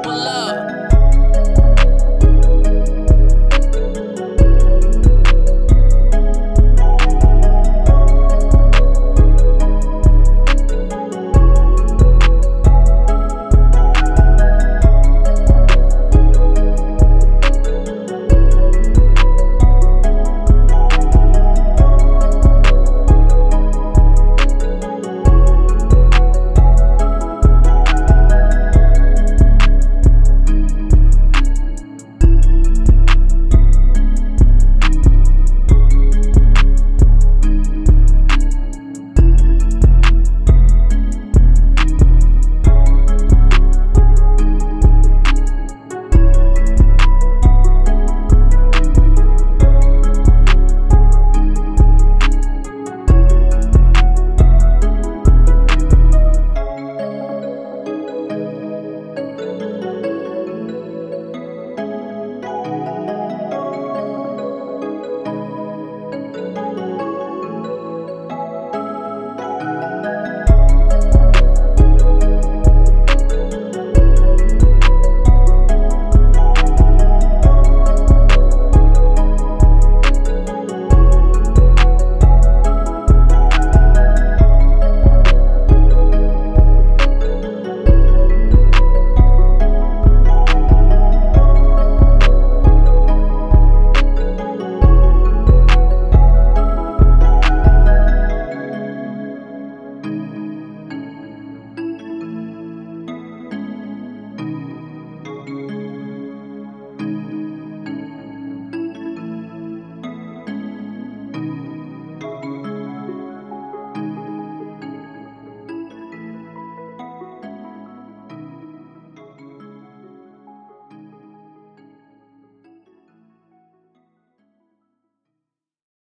below.